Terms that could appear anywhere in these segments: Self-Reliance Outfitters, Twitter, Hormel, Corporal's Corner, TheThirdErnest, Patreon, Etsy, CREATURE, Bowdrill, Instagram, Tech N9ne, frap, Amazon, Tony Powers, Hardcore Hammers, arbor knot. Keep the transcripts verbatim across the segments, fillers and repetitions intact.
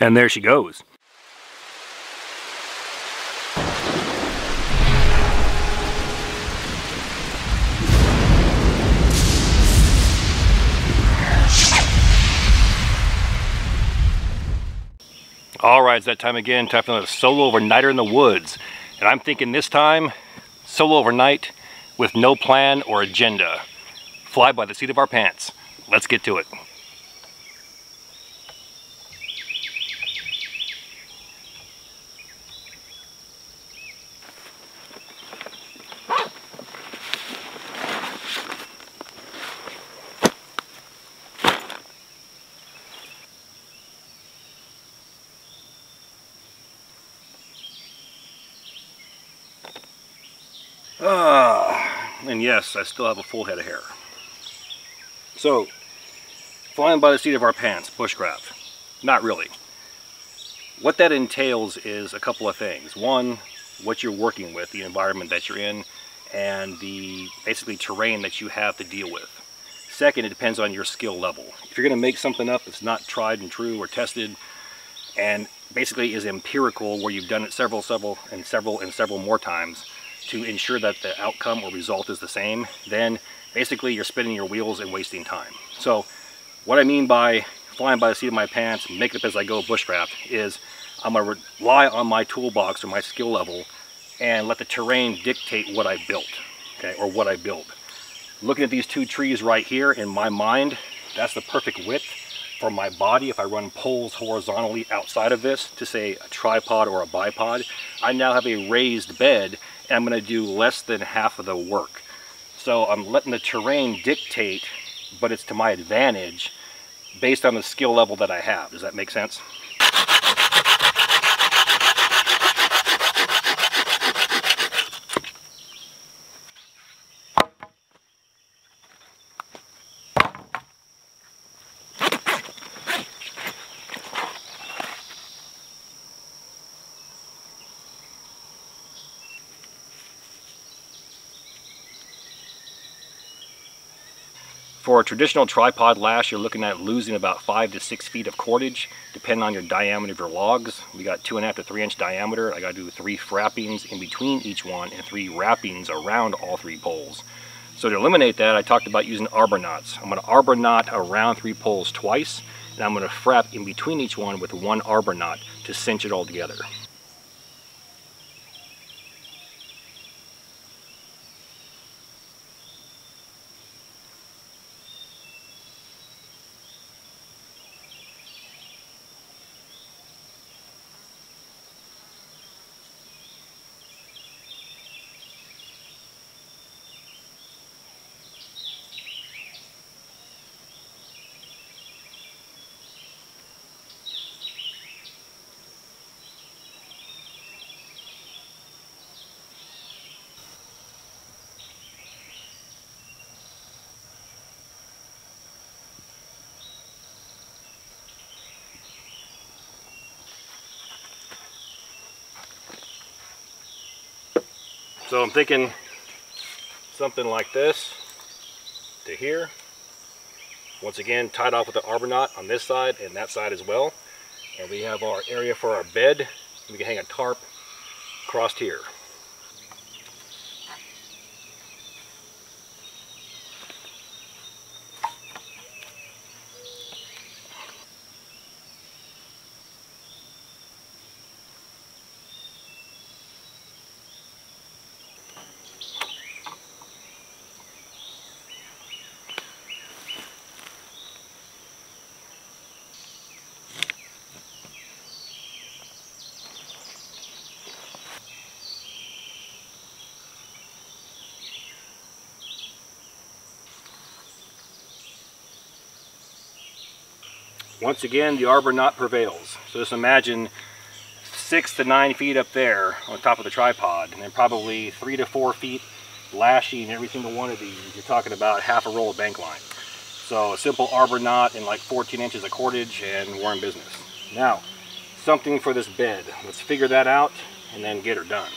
And there she goes. All right, it's that time again. Time for another solo overnighter in the woods. And I'm thinking this time, solo overnight with no plan or agenda. Fly by the seat of our pants. Let's get to it. And yes, I still have a full head of hair. So, flying by the seat of our pants, bushcraft. Not really. What that entails is a couple of things. One, what you're working with, the environment that you're in, and the basically terrain that you have to deal with. Second, it depends on your skill level. If you're going to make something up that's not tried and true or tested, and basically is empirical, where you've done it several, several, and several, and several more times, to ensure that the outcome or result is the same, then basically you're spinning your wheels and wasting time. So what I mean by flying by the seat of my pants, make it up as I go bushcraft, is I'm gonna rely on my toolbox or my skill level and let the terrain dictate what I built, okay, or what I build. Looking at these two trees right here, in my mind, that's the perfect width for my body. If I run poles horizontally outside of this to say a tripod or a bipod, I now have a raised bed and I'm gonna do less than half of the work. So I'm letting the terrain dictate, but it's to my advantage based on the skill level that I have. Does that make sense? For a traditional tripod lash, you're looking at losing about five to six feet of cordage, depending on your diameter of your logs. We got two and a half to three inch diameter. I gotta do three wrappings in between each one and three wrappings around all three poles. So to eliminate that, I talked about using arbor knots. I'm gonna arbor knot around three poles twice, and I'm gonna frap in between each one with one arbor knot to cinch it all together. So I'm thinking something like this to here. Once again, tied off with an arbor knot on this side and that side as well. And we have our area for our bed. We can hang a tarp across here. Once again, the arbor knot prevails. So just imagine six to nine feet up there on top of the tripod, and then probably three to four feet lashing every single one of these. You're talking about half a roll of bank line. So a simple arbor knot and like fourteen inches of cordage, and we're in business. Now, something for this bed. Let's figure that out and then get her done.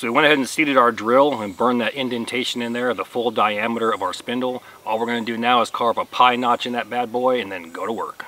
So we went ahead and seated our drill and burned that indentation in there, the full diameter of our spindle. All we're going to do now is carve a pie notch in that bad boy and then go to work.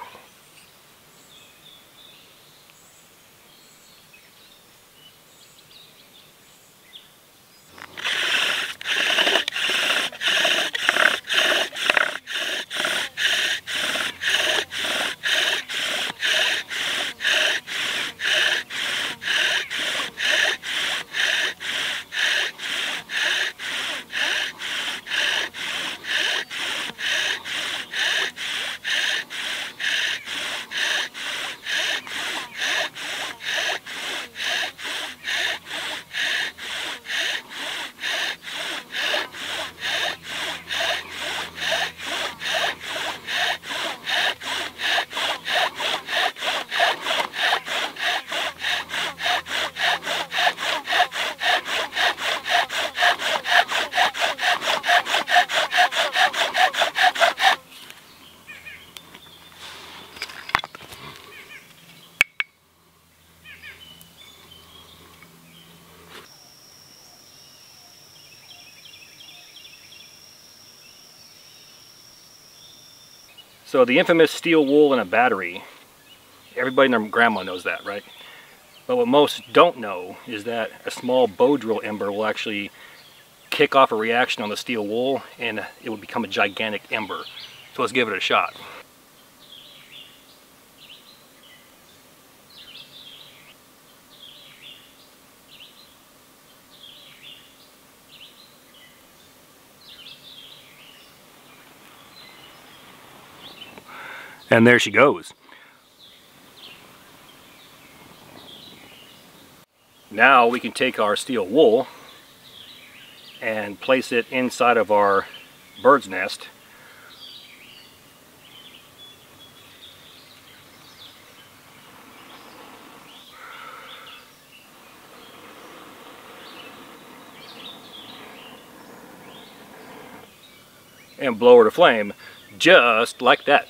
So the infamous steel wool in a battery, everybody and their grandma knows that, right? But what most don't know is that a small bow drill ember will actually kick off a reaction on the steel wool and it will become a gigantic ember. So let's give it a shot. And there she goes. Now we can take our steel wool and place it inside of our bird's nest. And blow her to flame, just like that.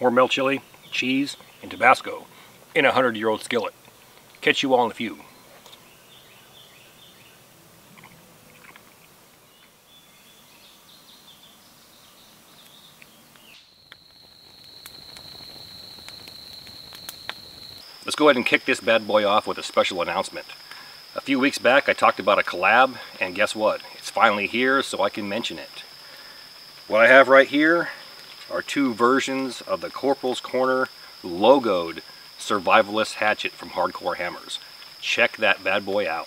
Hormel chili, cheese, and Tabasco in a hundred-year-old skillet. Catch you all in a few. Let's go ahead and kick this bad boy off with a special announcement. A few weeks back, I talked about a collab, and guess what? It's finally here, so I can mention it. What I have right here are two versions of the Corporal's Corner logoed survivalist hatchet from Hardcore Hammers. Check that bad boy out.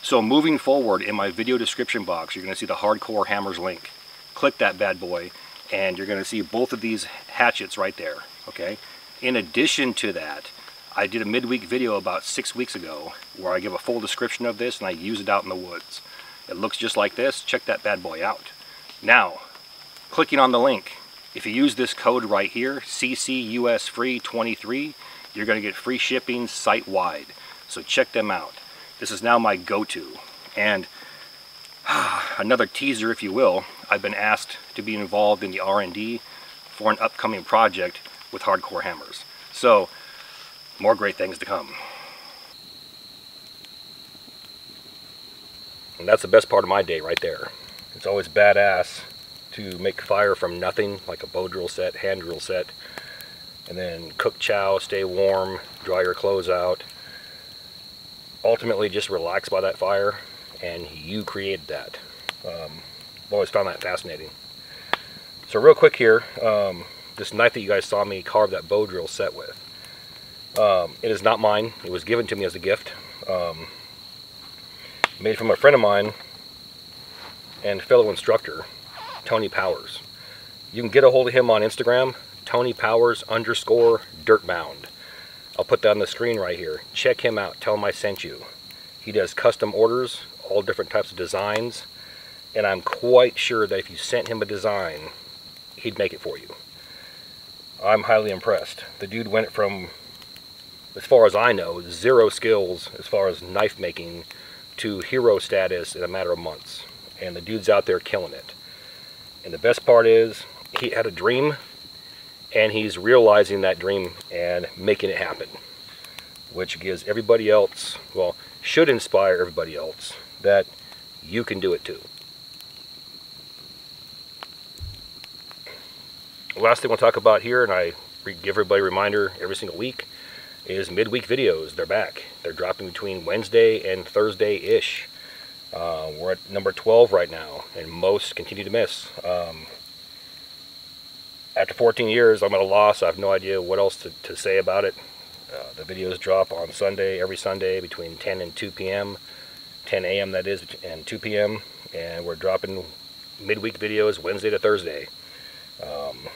So moving forward, in my video description box, you're gonna see the Hardcore Hammers link. Click that bad boy, and you're going to see both of these hatchets right there, okay? In addition to that, I did a midweek video about six weeks ago where I give a full description of this and I use it out in the woods. It looks just like this. Check that bad boy out. Now, clicking on the link, if you use this code right here, C C U S free twenty-three, you're going to get free shipping site-wide. So check them out. This is now my go-to. And another teaser, if you will, I've been asked to be involved in the R and D for an upcoming project with Hardcore Hammers. So, more great things to come. And that's the best part of my day right there. It's always badass to make fire from nothing, like a bow drill set, hand drill set, and then cook chow, stay warm, dry your clothes out. Ultimately just relax by that fire, and you created that. Um, I've always found that fascinating. So real quick here, um, this knife that you guys saw me carve that bow drill set with, um, it is not mine. It was given to me as a gift. Um, made from a friend of mine and fellow instructor, Tony Powers. You can get a hold of him on Instagram, Tony Powers underscore dirtbound. I'll put that on the screen right here. Check him out, tell him I sent you. He does custom orders, all different types of designs, and I'm quite sure that if you sent him a design, he'd make it for you. I'm highly impressed. The dude went from, as far as I know, zero skills as far as knife making to hero status in a matter of months. And the dude's out there killing it. And the best part is, he had a dream, and he's realizing that dream and making it happen, which gives everybody else, well, should inspire everybody else that you can do it too. The last thing we'll talk about here, and I give everybody a reminder every single week, is midweek videos. They're back. They're dropping between Wednesday and Thursday-ish. Uh, we're at number twelve right now, and most continue to miss. Um, after fourteen years, I'm at a loss. I have no idea what else to, to say about it. Uh, the videos drop on Sunday, every Sunday, between ten and two P M ten A M that is, and two P M And we're dropping midweek videos Wednesday to Thursday. Um,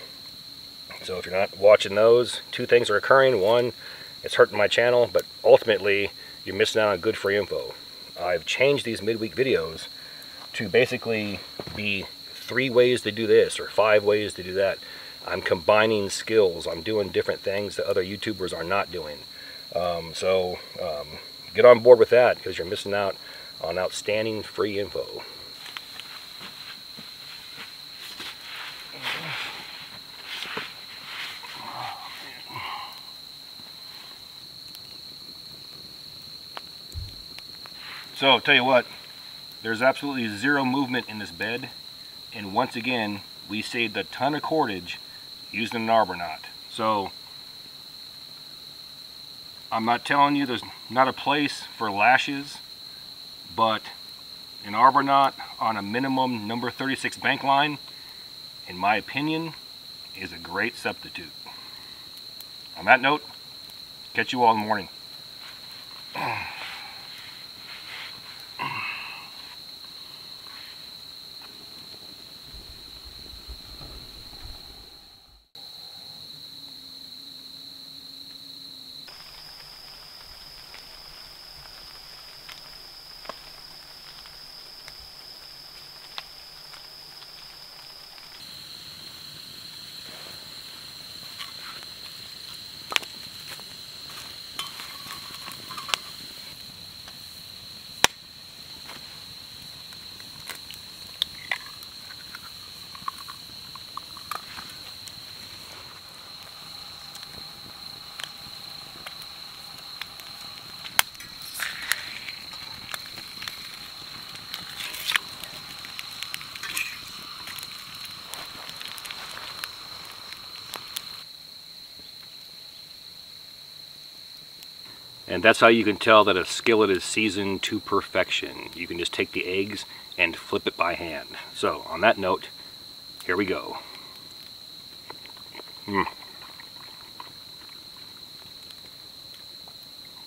so if you're not watching those, two things are occurring. One, it's hurting my channel, but ultimately, you're missing out on good free info. I've changed these midweek videos to basically be three ways to do this or five ways to do that. I'm combining skills. I'm doing different things that other YouTubers are not doing. Um, so um, get on board with that, because you're missing out on outstanding free info. So I'll tell you what, there's absolutely zero movement in this bed, and once again, we saved a ton of cordage using an arbor knot. So I'm not telling you there's not a place for lashes, but an arbor knot on a minimum number thirty-six bank line, in my opinion, is a great substitute. On that note, catch you all in the morning. And that's how you can tell that a skillet is seasoned to perfection. You can just take the eggs and flip it by hand. So on that note, here we go. Mm.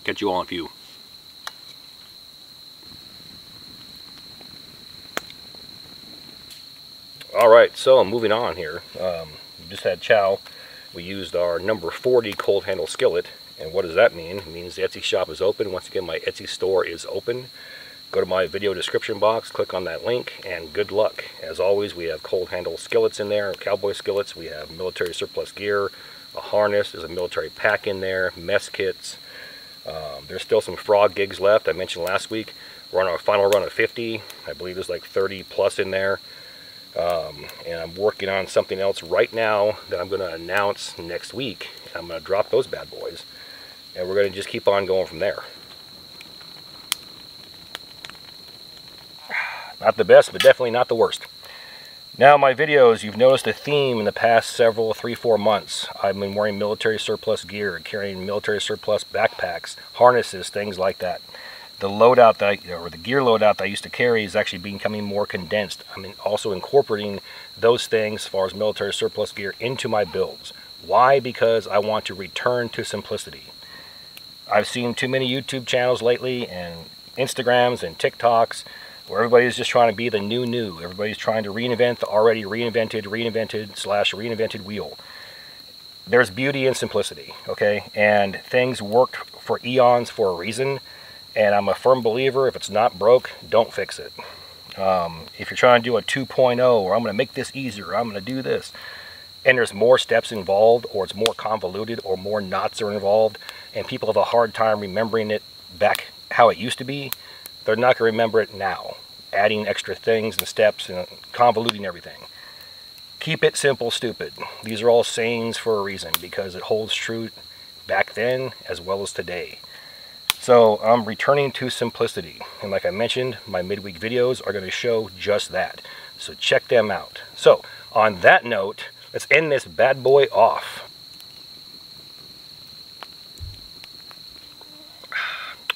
Catch you all in a few. All right, so I'm moving on here. Um, we just had chow. We used our number forty cold handle skillet. And what does that mean? It means the Etsy shop is open. Once again, my Etsy store is open. Go to my video description box, click on that link, and good luck. As always, we have cold handle skillets in there, cowboy skillets. We have military surplus gear, a harness. There's a military pack in there, mess kits. Um, there's still some frog gigs left. I mentioned last week, we're on our final run of fifty. I believe there's like thirty plus in there. Um, and I'm working on something else right now that I'm gonna announce next week. I'm gonna drop those bad boys. And we're going to just keep on going from there. Not the best, but definitely not the worst. Now my videos, you've noticed a theme in the past several, three, four months. I've been wearing military surplus gear, carrying military surplus backpacks, harnesses, things like that. The loadout that I, or the gear loadout that I used to carry is actually becoming more condensed. I'm also incorporating those things as far as military surplus gear into my builds. Why? Because I want to return to simplicity. I've seen too many YouTube channels lately and Instagrams and TikToks where everybody's just trying to be the new new. Everybody's trying to reinvent the already reinvented, reinvented slash reinvented wheel. There's beauty in simplicity, okay? And things worked for eons for a reason. And I'm a firm believer, if it's not broke, don't fix it. Um, if you're trying to do a two point oh, or I'm going to make this easier, or I'm going to do this, and there's more steps involved, or it's more convoluted, or more knots are involved, and people have a hard time remembering it back how it used to be, they're not going to remember it now, adding extra things and steps and convoluting everything. Keep it simple, stupid. These are all sayings for a reason, because it holds true back then as well as today. So I'm returning to simplicity, and like I mentioned, my midweek videos are going to show just that, so check them out. So on that note, let's end this bad boy off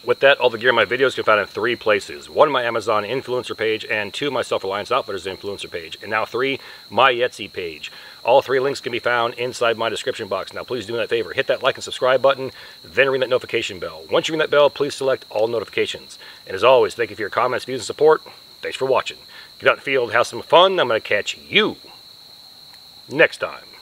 with that. All the gear in my videos can be found in three places: one, my Amazon influencer page, and two, my Self-Reliance Outfitters influencer page, and now three, my Etsy page. All three links can be found inside my description box. Now please do me that favor, hit that like and subscribe button, then ring that notification bell. Once you ring that bell, please select all notifications. And as always, thank you for your comments, views, and support. Thanks for watching. Get out in the field, have some fun. I'm going to catch you next time.